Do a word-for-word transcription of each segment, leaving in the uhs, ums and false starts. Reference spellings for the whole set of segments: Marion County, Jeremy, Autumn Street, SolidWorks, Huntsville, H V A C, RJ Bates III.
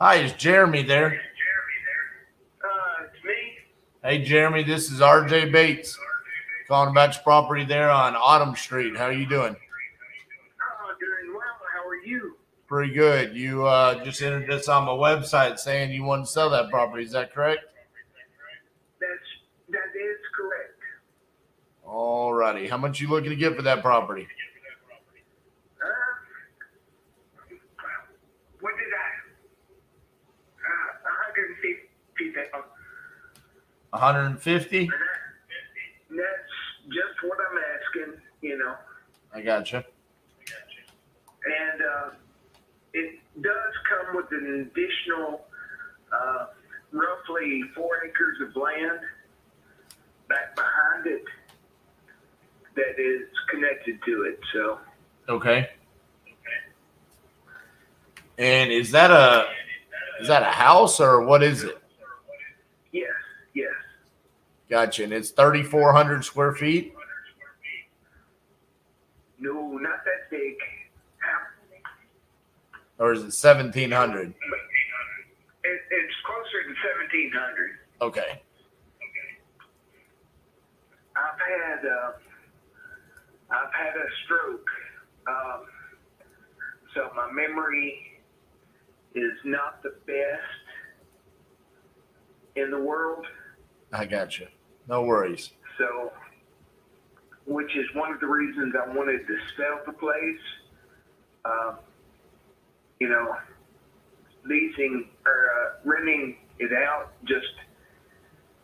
Hi, is Jeremy there? Is Jeremy there? Uh, it's me. Hey, Jeremy, this is R J Bates. Calling about your property there on Autumn Street. How are you doing? Uh, doing well. How are you? Pretty good. You uh, just entered this on my website saying you want to sell that property. Is that correct? That's, that is correct. All righty. How much are you looking to get for that property? one hundred fifty? That's just what I'm asking, you know. I gotcha. And uh, it does come with an additional uh, roughly four acres of land back behind it that is connected to it. So. Okay. And is that a is that a house or what is it? Gotcha. And it's thirty-four hundred square feet? No, not that big. Or is it seventeen hundred? It's closer to seventeen hundred. Okay. Okay. I've had, uh, I've had a stroke. Um, so my memory is not the best in the world. I gotcha. No worries. So, which is one of the reasons I wanted to sell the place. Um, you know, leasing or uh, renting it out just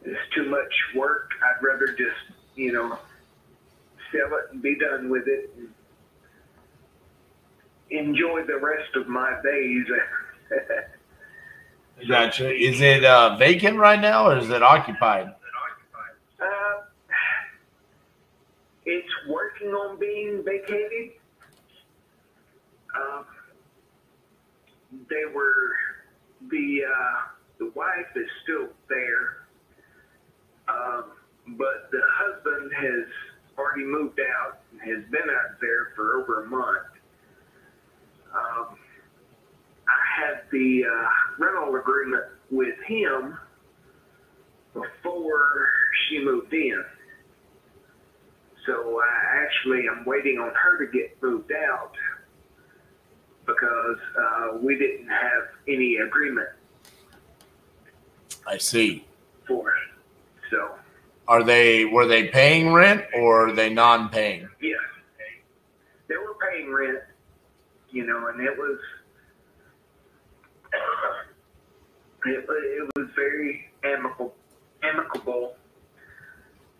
is too much work. I'd rather just, you know, sell it and be done with it and enjoy the rest of my days. Gotcha. Is it uh, vacant right now or is it occupied? Uh, it's working on being vacated. Um, they were the uh, the wife is still there, um, but the husband has already moved out and has been out there for over a month. Um, I had the uh, rental agreement with him before she moved in. So I actually am waiting on her to get moved out because uh, we didn't have any agreement. I see. For it. So. Are they, were they paying rent or are they non-paying? Yes. They were paying rent, you know, and it was, It, it was very amicable, amicable.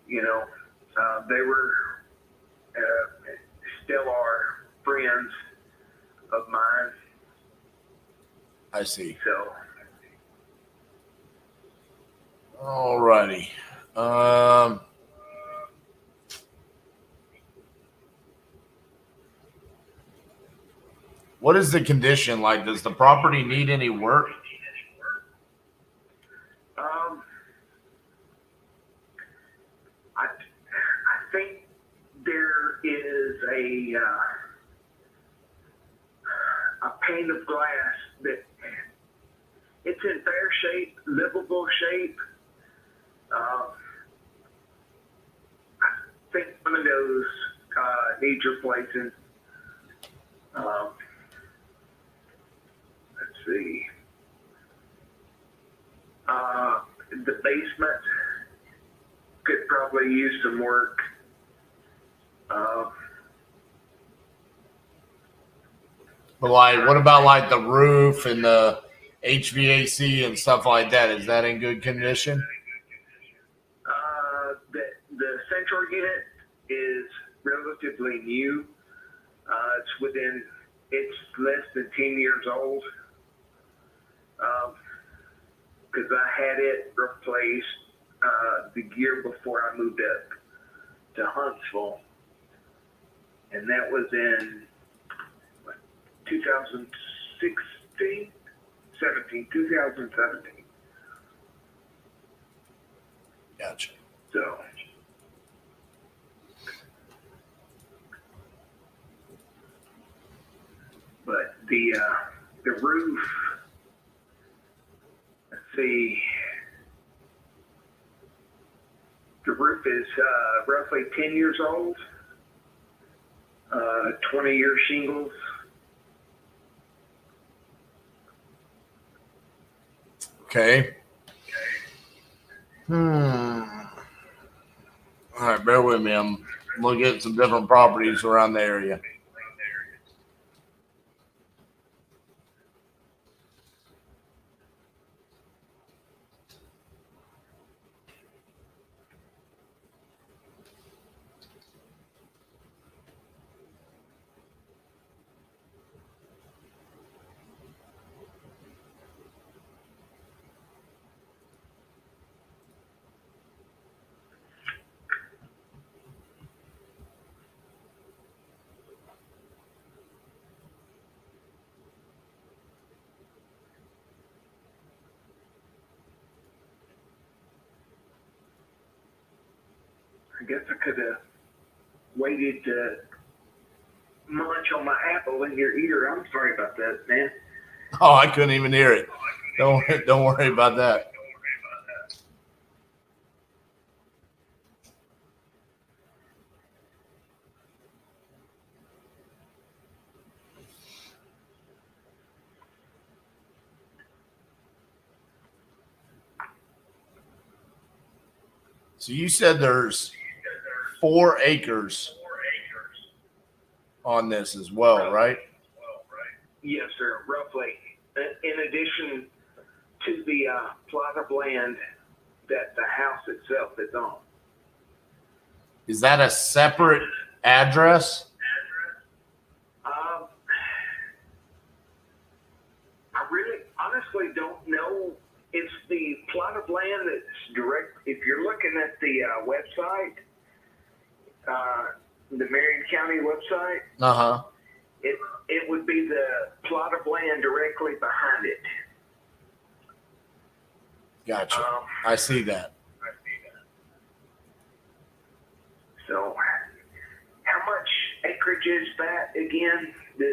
You know, uh, they were, uh, still are friends of mine. I see. So. All righty. Um, what is the condition like? Does the property need any work? Um, I, I think there is a uh, a pane of glass that it's in fair shape, livable shape. Um, I think one of those uh, needs replacing. Um, let's see. Uh, the basement could probably use some work. Uh, but like, what about like the roof and the H V A C and stuff like that? Is that in good condition? Uh, the, the central unit is relatively new. Uh, it's within, it's less than ten years old. Um, Because I had it replaced uh, the year before I moved up to Huntsville. And that was in what, twenty sixteen? seventeen, twenty seventeen. Gotcha. So. But the, uh, the roof the the roof is uh, roughly ten years old, uh, twenty year shingles. Okay. Hmm. All right, bear with me. I'm looking at some different properties around the area. I guess I could have waited to munch on my apple in your ear. I'm sorry about that, man. Oh, I couldn't even hear it. Don't don't worry about that. So you said there's Four acres, Four acres on this as well, roughly, right? Well, right? Yes, sir, roughly. In addition to the uh, plot of land that the house itself is on. Is that a separate address? address? Um, I really honestly don't know. It's the plot of land that's direct. If you're looking at the uh, website, Uh, the Marion County website. Uh huh. It it would be the plot of land directly behind it. Gotcha. Um, I see that. I see that. So, how much acreage is that again?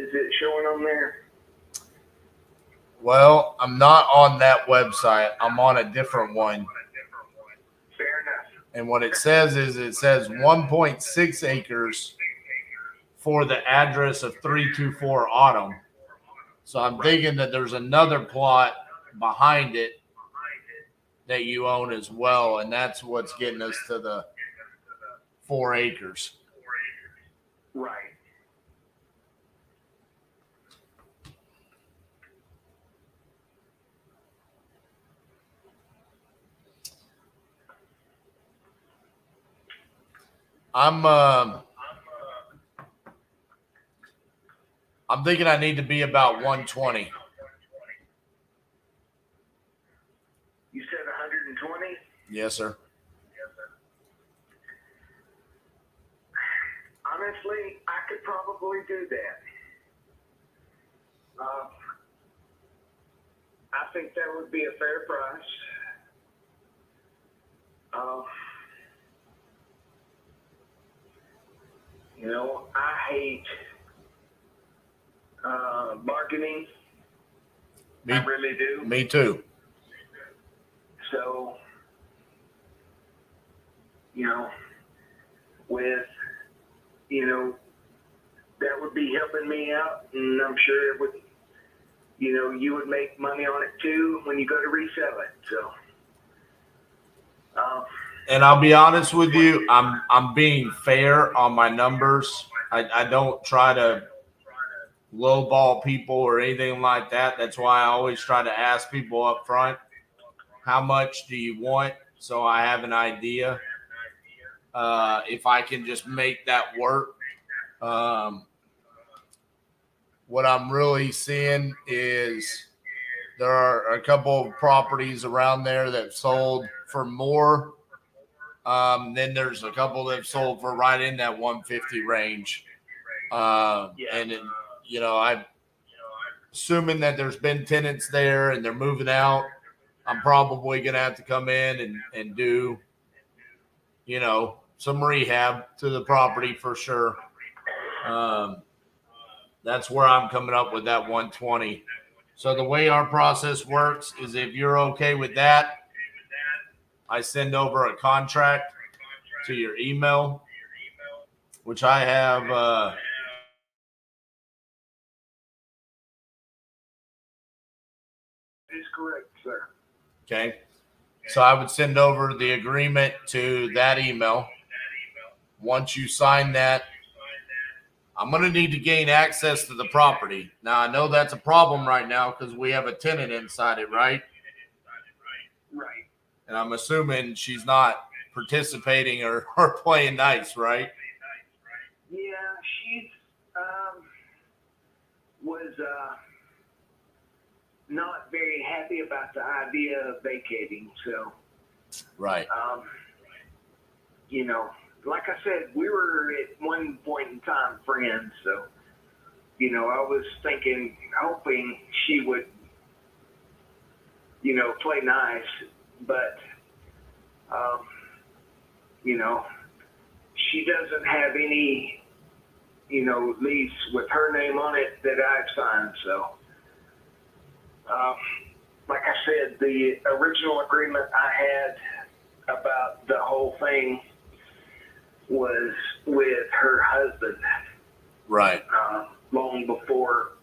Is it showing on there? Well, I'm not on that website. I'm on a different one. And what it says is it says one point six acres for the address of three two four Autumn. So I'm thinking that there's another plot behind it that you own as well, and that's what's getting us to the four acres. Right. I'm um uh, I'm thinking I need to be about one twenty. You said one hundred twenty? Yes, sir. Yes, sir. Honestly, I could probably do that. Uh, I think that would be a fair price. Uh, You know, I hate uh, marketing. Me, I really do. Me too. So, you know, with, you know, that would be helping me out. And I'm sure it would, you know, you would make money on it too when you go to resell it. So, um, and I'll be honest with you, I'm I'm being fair on my numbers. I, I don't try to lowball people or anything like that. That's why I always try to ask people up front, how much do you want? So I have an idea. Uh, if I can just make that work. Um, what I'm really seeing is there are a couple of properties around there that sold for more. Um, then there's a couple that have sold for right in that one fifty range. Uh, and, it, you know, I'm assuming that there's been tenants there and they're moving out. I'm probably going to have to come in and, and do, you know, some rehab to the property for sure. Um, that's where I'm coming up with that one twenty. So the way our process works is, if you're okay with that, I send over a contract to your email, which I have uh, is correct, sir. Okay. So I would send over the agreement to that email. Once you sign that, I'm going to need to gain access to the property. Now, I know that's a problem right now because we have a tenant inside it, right? Right. And I'm assuming she's not participating or, or playing nice, right? Yeah, she's um, was uh, not very happy about the idea of vacating. So, right. Um, you know. Like I said, we were at one point in time friends, so, you know, I was thinking, hoping she would, you know, play nice, but, um, you know, she doesn't have any, you know, lease with her name on it that I've signed, so, um, like I said, the original agreement I had about the whole thing was with her husband, right? Uh, long before,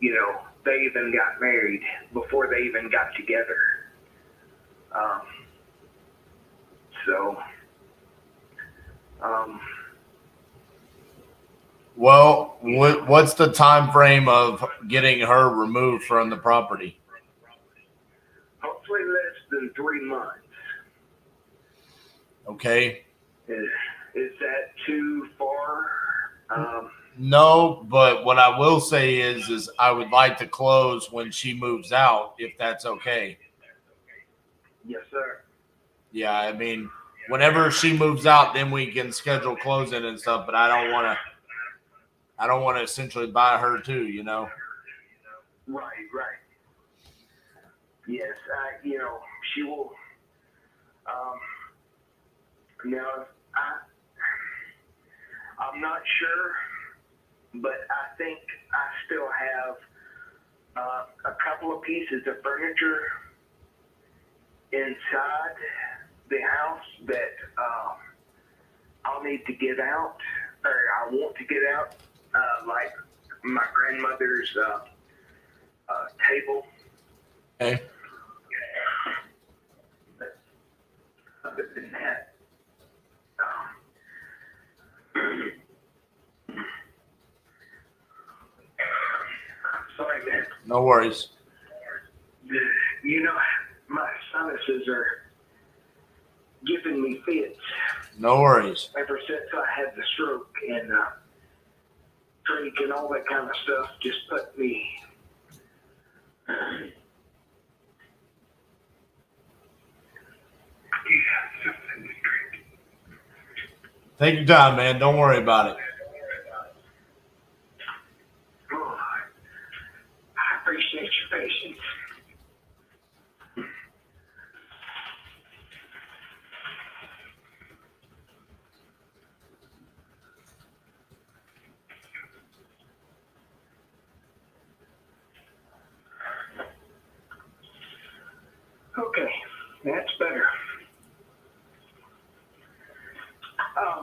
you know, they even got married, before they even got together. Um, so, um, well, what, what's the time frame of getting her removed from the property? Hopefully less than three months. Okay. Is, is that too far? Um, no, but what I will say is, is I would like to close when she moves out, if that's okay. Yes, sir. Yeah, I mean, whenever she moves out, then we can schedule closing and stuff. But I don't want to. I don't want to essentially buy her too, you know. Right, right. Yes, I, you know, she will. Um, now. I, I'm not sure, but I think I still have uh, a couple of pieces of furniture inside the house that um, I'll need to get out, or I want to get out, uh, like my grandmother's uh, uh, table. Okay. But other than that, sorry, man. No worries. You know, my sinuses are giving me fits. No worries. Ever since I had the stroke and uh, drink and all that kind of stuff, just put me. Uh, yeah. Take your time, man. Don't worry about it. Oh, I appreciate your patience. Okay, that's better. Um,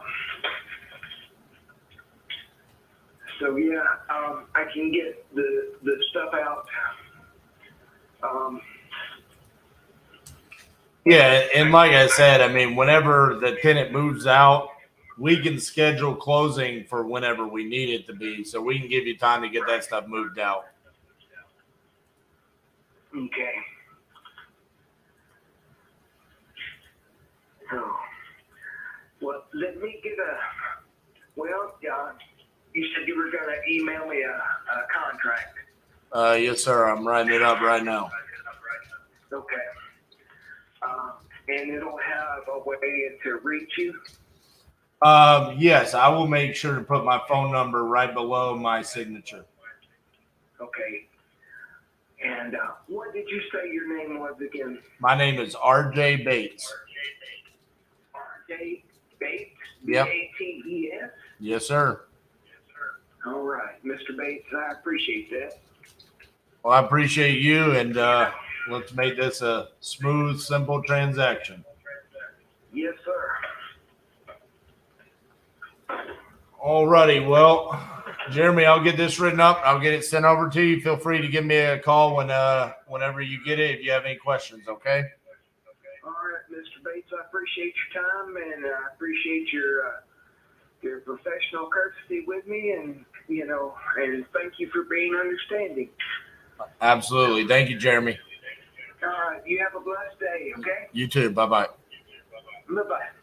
so yeah, um, I can get the, the stuff out. Um, yeah. And like I said, I mean, whenever the tenant moves out, we can schedule closing for whenever we need it to be. So we can give you time to get that stuff moved out. Okay. Oh. Well, let me get a, well, uh, you said you were going to email me a, a contract. Uh, yes, sir. I'm writing it up right now. Okay. Uh, and it'll have a way to reach you? Um, yes, I will make sure to put my phone number right below my signature. Okay. And uh, what did you say your name was again? My name is R J Bates. R J Bates, yep. B A T E S? Yes, sir. Yes, sir. All right, Mister Bates, I appreciate that. Well, I appreciate you, and uh, let's make this a smooth, simple transaction. Yes, sir. All righty. Well, Jeremy, I'll get this written up. I'll get it sent over to you. Feel free to give me a call when, uh, whenever you get it if you have any questions, okay? All right, Mister Bates, I appreciate your time, and I uh, appreciate your uh, your professional courtesy with me, and, you know, and thank you for being understanding. Absolutely. Thank you, Jeremy. All right, you have a blessed day, okay? You too. Bye-bye. Bye-bye.